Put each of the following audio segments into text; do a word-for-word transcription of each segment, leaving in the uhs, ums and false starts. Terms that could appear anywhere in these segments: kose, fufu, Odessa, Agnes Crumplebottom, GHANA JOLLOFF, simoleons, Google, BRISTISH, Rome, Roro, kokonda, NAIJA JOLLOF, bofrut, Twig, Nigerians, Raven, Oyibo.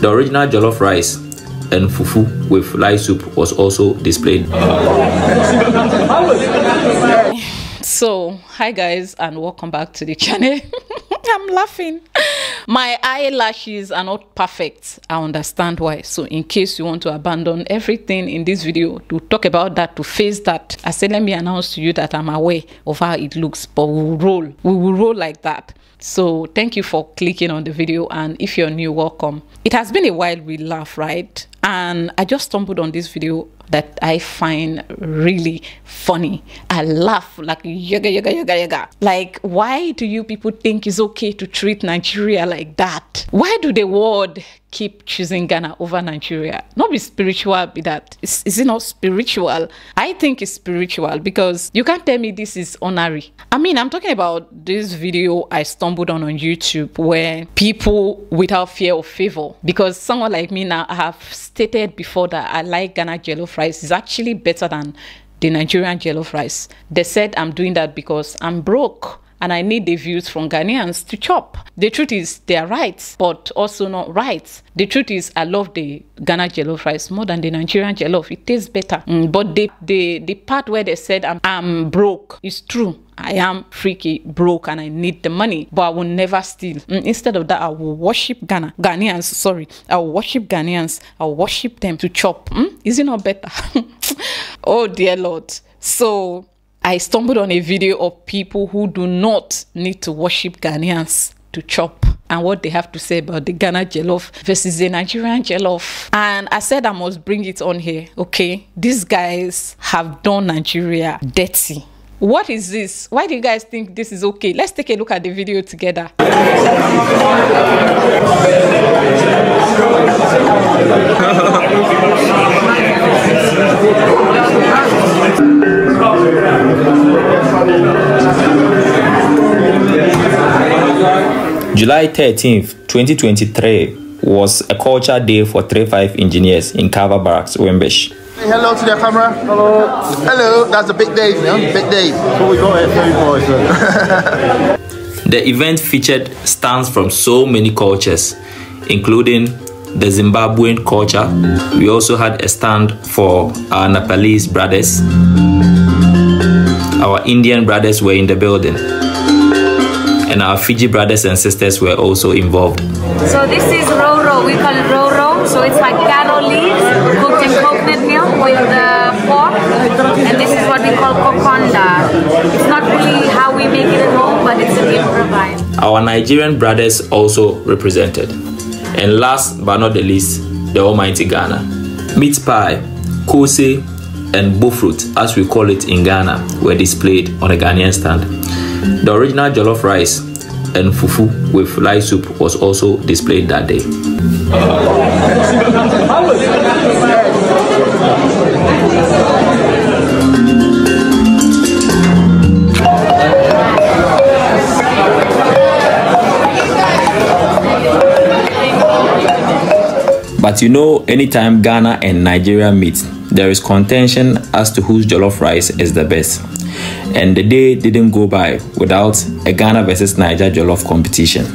The original jollof rice and fufu with light soup was also displayed. So, hi guys and welcome back to the channel. I'm laughing. My eyelashes are not perfect. I understand why. So in case you want to abandon everything in this video to talk about that, to face that, I said let me announce to you that I'm aware of how it looks, but we'll roll. We will roll like that. So thank you for clicking on the video, and if you're new, welcome. It has been a while we laugh, right? And I just stumbled on this video that I find really funny. I laugh like yaga yaga yaga yaga. Like, why do you people think it's okay to treat Nigeria like that? Why do the world keep choosing Ghana over Nigeria? Not be spiritual, be that. Is, is it not spiritual? I think it's spiritual because you can't tell me this is honorary. I mean, I'm talking about this video I stumbled on on YouTube where people without fear of favor, because someone like me now, I have stated before that I like Ghana jollof rice is actually better than the Nigerian jollof rice. They said I'm doing that because I'm broke and I need the views from Ghanaians to chop. The truth is they are right, but also not right. The truth is I love the Ghana jollof rice more than the Nigerian jollof. It tastes better. Mm, but the, the, the part where they said I'm, I'm broke is true. I am freaky broke and I need the money, but I will never steal. Instead of that, I will worship Ghana. Ghanaians, sorry. I will worship Ghanaians. I will worship them to chop. Mm? Is it not better? Oh, dear Lord. So I stumbled on a video of people who do not need to worship Ghanaians to chop, and what they have to say about the Ghana jollof versus the Nigerian jollof. And I said I must bring it on here. Okay, these guys have done Nigeria dirty. What is this? Why do you guys think this is okay? Let's take a look at the video together. July thirteenth, twenty twenty-three was a culture day for three five engineers in Kava Barracks, Wembesh. Hello to the camera. Hello. Hello, that's a big day, man. Big day. What we got here, boys. The event featured stands from so many cultures, including the Zimbabwean culture. We also had a stand for our Nepalese brothers. Our Indian brothers were in the building. And our Fiji brothers and sisters were also involved. So this is Roro. We call it Roro. So it's like canola leaves cooked in coconut milk with the pork. And this is what we call kokonda. It's not really how we make it at home, but it's an improvised. Our Nigerian brothers also represented. And last but not the least, the almighty Ghana. Meat pie, kose, and bofrut, as we call it in Ghana, were displayed on a Ghanaian stand. The original jollof rice and fufu with light soup was also displayed that day. But you know, anytime Ghana and Nigeria meet, there is contention as to whose jollof rice is the best. And the day didn't go by without a Ghana versus Naija jollof competition.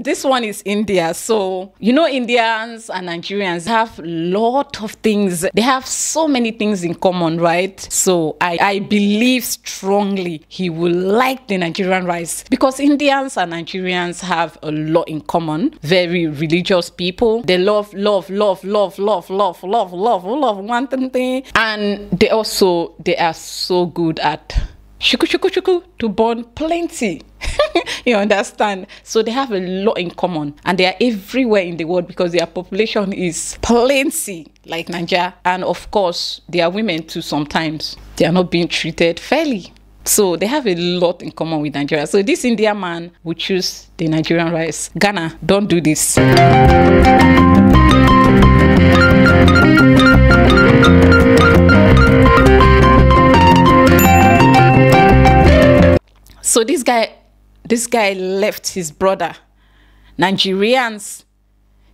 This one is India. So, you know, Indians and Nigerians have a lot of things. They have so many things in common, right? So I, I believe strongly he will like the Nigerian rice because Indians and Nigerians have a lot in common. Very religious people. They love, love, love, love, love, love, love, love, love, one thing. And they also, they are so good at shuku, shuku, shuku, to burn plenty. You understand? So they have a lot in common and they are everywhere in the world because their population is plenty like Nigeria. And of course, they are women too sometimes. They are not being treated fairly. So they have a lot in common with Nigeria. So this Indian man will choose the Nigerian rice. Ghana, don't do this. So this guy, this guy left his brother. Nigerians,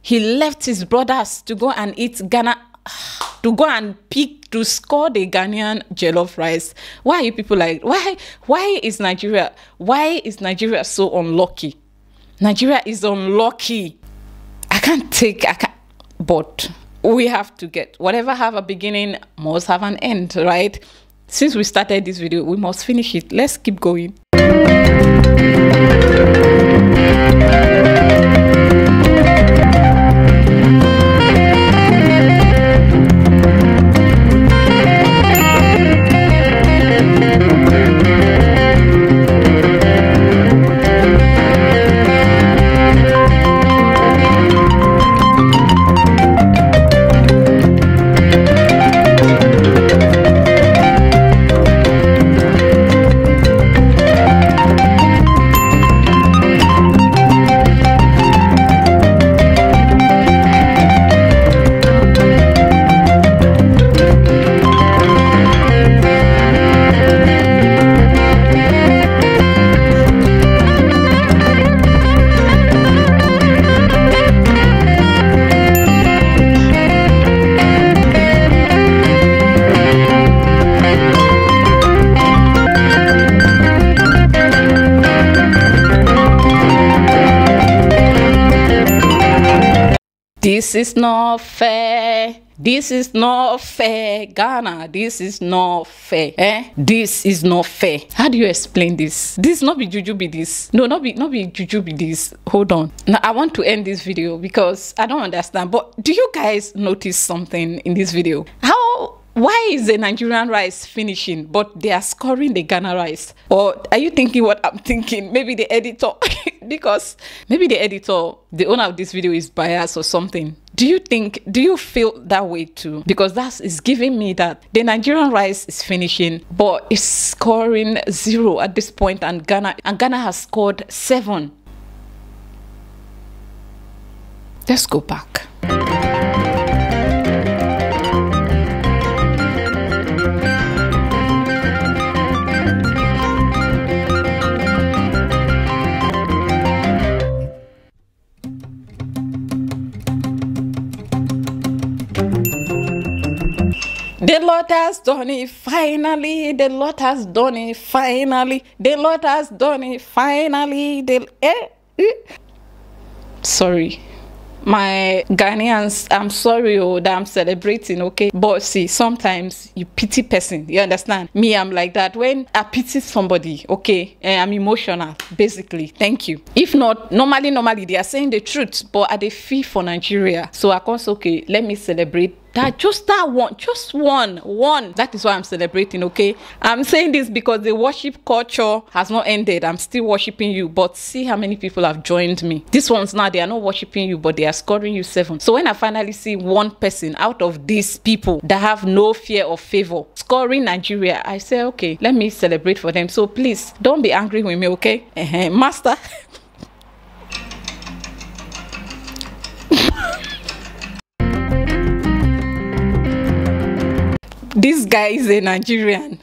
he left his brothers to go and eat Ghana, to go and pick, to score the Ghanaian jollof rice. Why are you people like, why, why is Nigeria, why is Nigeria so unlucky? Nigeria is unlucky. I can't take, I can't, but we have to get, whatever have a beginning must have an end, right? Since we started this video, we must finish it. Let's keep going. This is not fair. This is not fair. Ghana, this is not fair. Eh? This is not fair. How do you explain this? This not be juju be this. No, not be not be juju be this. Hold on. Now I want to end this video because I don't understand. But do you guys notice something in this video? How why is the Nigerian rice finishing, but they are scoring the Ghana rice? Or are you thinking what I'm thinking? Maybe the editor. Because maybe the editor, the owner of this video is biased or something. Do you think, do you feel that way too? Because that is giving me that. The Nigerian rice is finishing, but it's scoring zero at this point, and Ghana, and Ghana has scored seven. Let's go back. The Lord has done it, finally. The Lord has done it, finally. The Lord has done it, finally. The, eh, eh. Sorry. My Ghanaians, I'm sorry oh, that I'm celebrating, okay? But see, sometimes you pity person, you understand? Me, I'm like that. When I pity somebody, okay, I'm emotional, basically. Thank you. If not, normally, normally, they are saying the truth, but at the fee for Nigeria. So I can't say, okay, let me celebrate. That just that one, just one, one. That is why I'm celebrating, okay? I'm saying this because the worship culture has not ended. I'm still worshiping you, but see how many people have joined me. These ones now, they are not worshiping you, but they are scoring you seven. So when I finally see one person out of these people that have no fear or favor scoring Nigeria, I say, okay, let me celebrate for them. So please, don't be angry with me, okay? Uh-huh. Master. This guy is a Nigerian.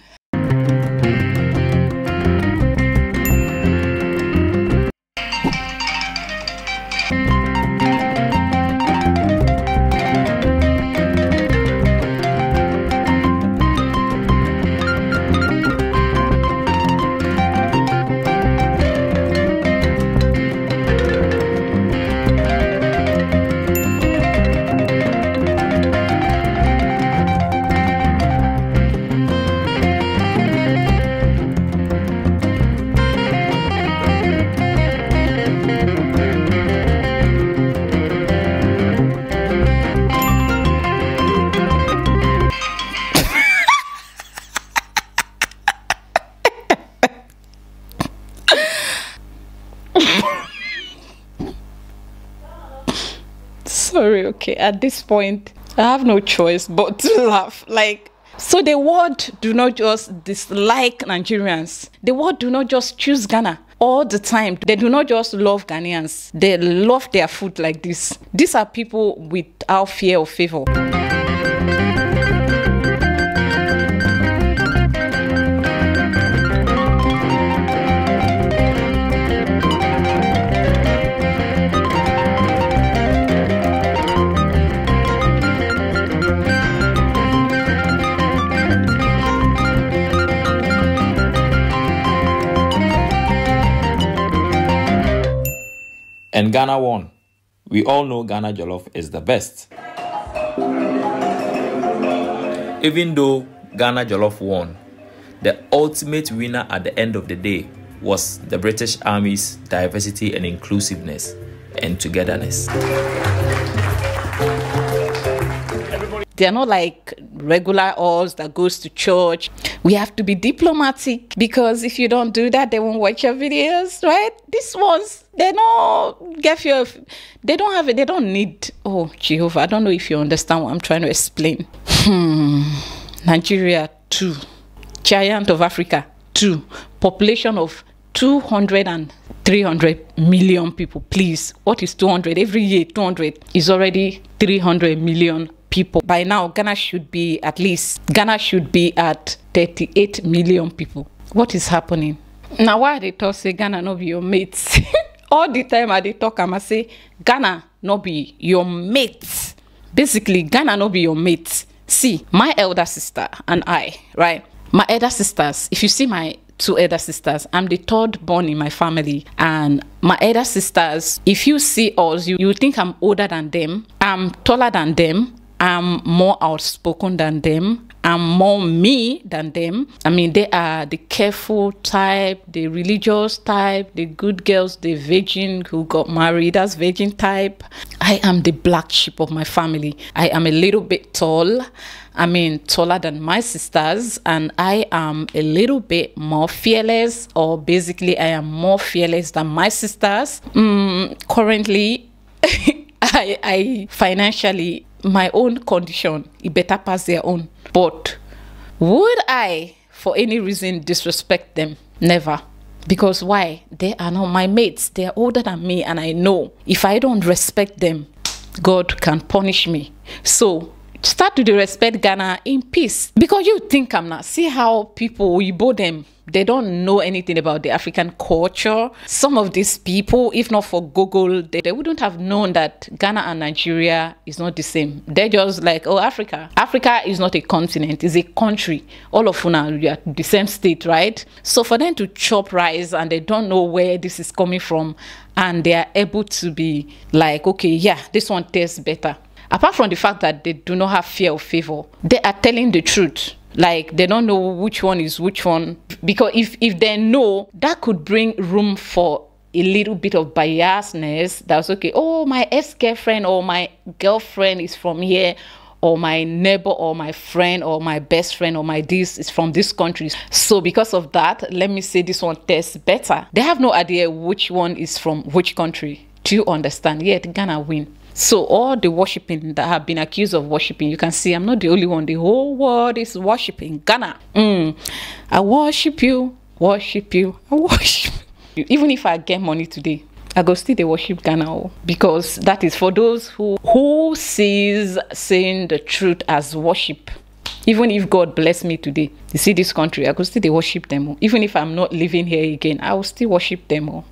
Sorry, okay, at this point I have no choice but to laugh. Like, so the world do not just dislike Nigerians, the world do not just choose Ghana all the time. They do not just love Ghanaians, they love their food like this. These are people without fear or favor. and Ghana won. We all know Ghana Jolloff is the best. Even though Ghana Jolloff won, the ultimate winner at the end of the day was the British Army's diversity and inclusiveness and togetherness. They are not like regular us that goes to church. We have to be diplomatic, because if you don't do that, they won't watch your videos, right? These ones, they don't get your, they don't have it, they don't need. Oh, Jehovah, I don't know if you understand what I'm trying to explain. Hmm. Nigeria, two. Giant of Africa, two. Population of two hundred and three hundred million people, please. What is two hundred? Every year, two hundred is already three hundred million people. By now, Ghana should be at least, Ghana should be at thirty-eight million people. What is happening? Now, why they talk say Ghana no be your mates? All the time I they talk, I must say Ghana no be your mates. Basically, Ghana no be your mates. See, my elder sister and I, right? My elder sisters, if you see my two elder sisters, I'm the third born in my family. And my elder sisters, if you see us, you, you think I'm older than them, I'm taller than them, I'm more outspoken than them, I'm more me than them. I mean, they are the careful type, the religious type, the good girls, the virgin who got married as virgin type. I am the black sheep of my family. I am a little bit tall. I mean, taller than my sisters, and I am a little bit more fearless, or basically I am more fearless than my sisters. Mm, currently, I, I financially, my own condition, it better pass their own. But would I, for any reason, disrespect them? Never. Because why? They are not my mates. They are older than me, and I know if I don't respect them, God can punish me. So start to respect Ghana in peace. Because you think I'm not. See how people, Oyibo them, they don't know anything about the African culture. Some of these people, if not for Google, they, they wouldn't have known that Ghana and Nigeria is not the same. They're just like, oh, Africa. Africa is not a continent, it's a country. All of una, you are the same state, right? So for them to chop rice and they don't know where this is coming from, and they are able to be like, okay, yeah, this one tastes better. Apart from the fact that they do not have fear of favor, they are telling the truth. Like, they don't know which one is which one. Because if, if they know, that could bring room for a little bit of biasness. That's okay. Oh, my ex-girlfriend or my girlfriend is from here, or my neighbor or my friend or my best friend or my this is from this country. So because of that, let me say this one tastes better. They have no idea which one is from which country. Do you understand? Yet Ghana win. So all the worshipping that have been accused of worshipping, you can see I'm not the only one. The whole world is worshipping Ghana. Mm. I worship you, worship you, I worship you. Even if I get money today, I go still they worship Ghana, because that is for those who who sees saying the truth as worship. Even if God bless me today, you see this country, I go still they worship them. Even if I'm not living here again, I will still worship them all.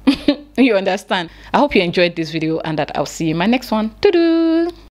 You understand? I hope you enjoyed this video, and that I'll see you in my next one. Toodoo!